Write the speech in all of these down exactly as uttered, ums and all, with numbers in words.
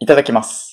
いただきます。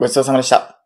ごちそうさまでした。